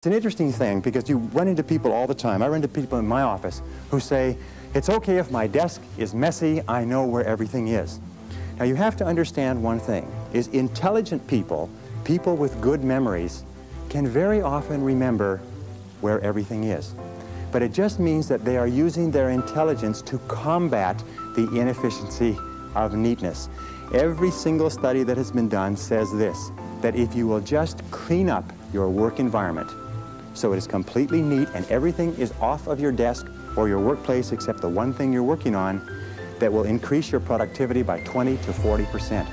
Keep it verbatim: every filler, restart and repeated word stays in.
It's an interesting thing because you run into people all the time. I run into people in my office who say, it's okay if my desk is messy, I know where everything is. Now you have to understand one thing, is intelligent people, people with good memories, can very often remember where everything is. But it just means that they are using their intelligence to combat the inefficiency of neatness. Every single study that has been done says this, that if you will just clean up your work environment, so it is completely neat and everything is off of your desk or your workplace except the one thing you're working on, that will increase your productivity by twenty to forty percent.